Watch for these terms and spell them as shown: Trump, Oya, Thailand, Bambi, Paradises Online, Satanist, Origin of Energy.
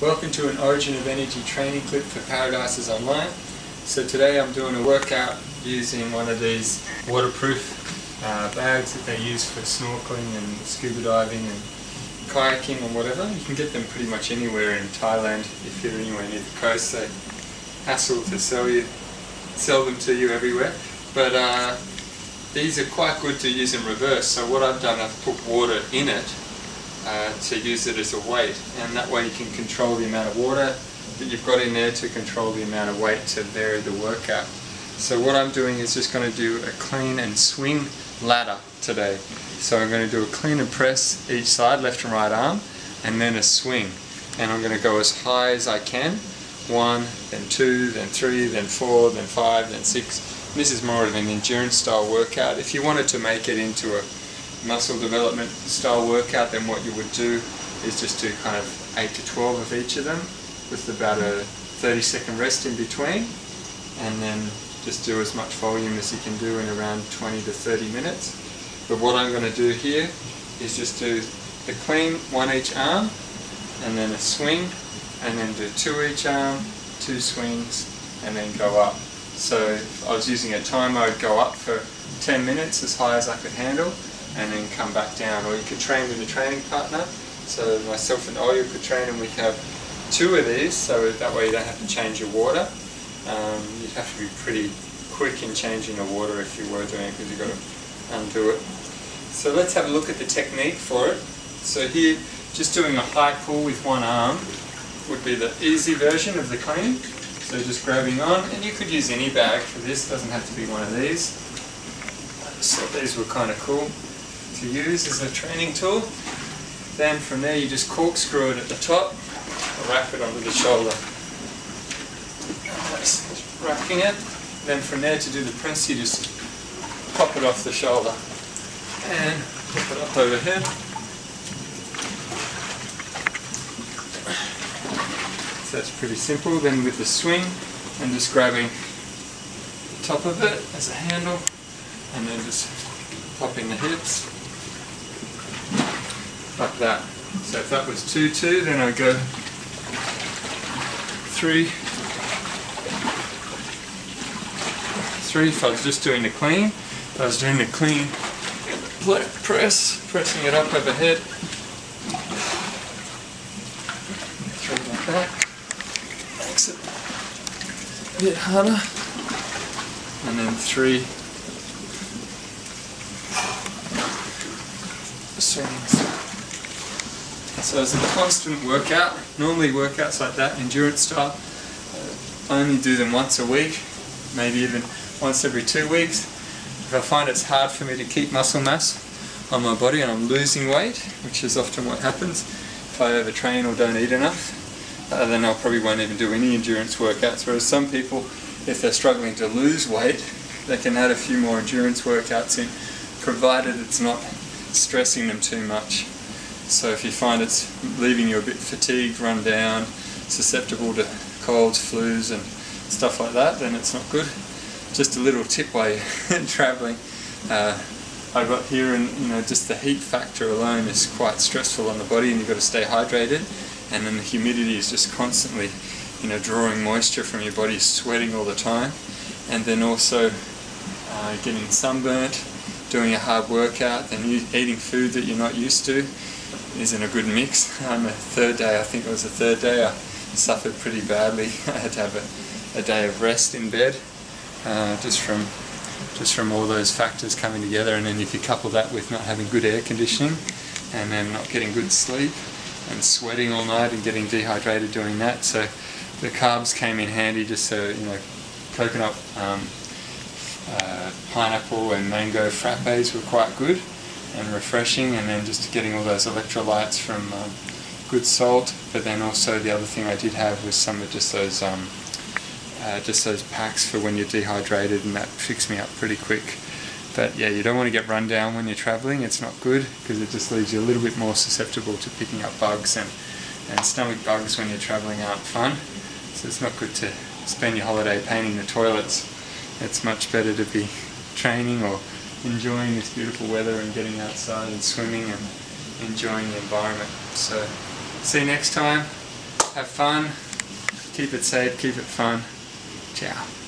Welcome to an Origin of Energy training clip for Paradises Online. So today I'm doing a workout using one of these waterproof bags that they use for snorkeling and scuba diving and kayaking and whatever. You can get them pretty much anywhere in Thailand if you're anywhere near the coast. They hassle to sell them to you everywhere. But these are quite good to use in reverse. So what I've done, I've put water in it to use it as a weight, and that way you can control the amount of water that you've got in there to control the amount of weight to vary the workout. So what I'm doing is just going to do a clean and swing ladder today. So I'm going to do a clean and press each side, left and right arm, and then a swing. And I'm going to go as high as I can. 1, then 2, then 3, then 4, then 5, then 6. This is more of an endurance style workout. If you wanted to make it into a muscle development style workout, then what you would do is just do kind of 8 to 12 of each of them with about a 30-second rest in between, and then just do as much volume as you can do in around 20 to 30 minutes. But what I'm going to do here is just do the clean, one each arm, and then a swing, and then do two each arm, two swings, and then go up. So if I was using a timer, I would go up for 10 minutes as high as I could handle, and then come back down. Or you could train with a training partner. So myself and Oya could train, and we have two of these, so that way you don't have to change your water. You'd have to be pretty quick in changing the water if you were doing it, because you've got to undo it. So let's have a look at the technique for it. So here, just doing a high pull with one arm would be the easy version of the clean. So just grabbing on, and you could use any bag for this, it doesn't have to be one of these. I just thought these were kind of cool to use as a training tool. Then from there you just corkscrew it at the top, or wrap it onto the shoulder. Just wrapping it. Then from there, to do the press, you just pop it off the shoulder and pop it up overhead. So that's pretty simple. Then with the swing, and just grabbing the top of it as a handle, and then just popping the hips like that. So if that was 2-2, then I'd go 3-3 if I was just doing the clean. If I was doing the clean pressing it up overhead, 3 like that. Makes it a bit harder. And then 3 swings. So it's a constant workout. Normally workouts like that, endurance style, I only do them once a week, maybe even once every 2 weeks. If I find it's hard for me to keep muscle mass on my body and I'm losing weight, which is often what happens if I overtrain or don't eat enough, then I probably won't even do any endurance workouts. Whereas some people, if they're struggling to lose weight, they can add a few more endurance workouts in, provided it's not stressing them too much. So if you find it's leaving you a bit fatigued, run down, susceptible to colds, flus and stuff like that, then it's not good. Just a little tip while you're travelling. I got here, and you know, just the heat factor alone is quite stressful on the body, and you've got to stay hydrated, and then the humidity is just constantly, you know, drawing moisture from your body, sweating all the time, and then also getting sunburnt, doing a hard workout, then eating food that you're not used to isn't a good mix. On the third day, I think it was the third day, I suffered pretty badly. I had to have a day of rest in bed, just from all those factors coming together. And then if you couple that with not having good air conditioning, and then not getting good sleep, and sweating all night, and getting dehydrated doing that, so the carbs came in handy. Just so you know, coconut, pineapple and mango frappes were quite good and refreshing, and then just getting all those electrolytes from good salt. But then also the other thing I did have was some of just those packs for when you're dehydrated, and that fixed me up pretty quick. But yeah, you don't want to get run down when you're travelling. It's not good, because it just leaves you a little bit more susceptible to picking up bugs, and stomach bugs when you're travelling aren't fun. So it's not good to spend your holiday painting the toilets. It's much better to be training or enjoying this beautiful weather and getting outside and swimming and enjoying the environment. So see you next time. Have fun. Keep it safe. Keep it fun. Ciao.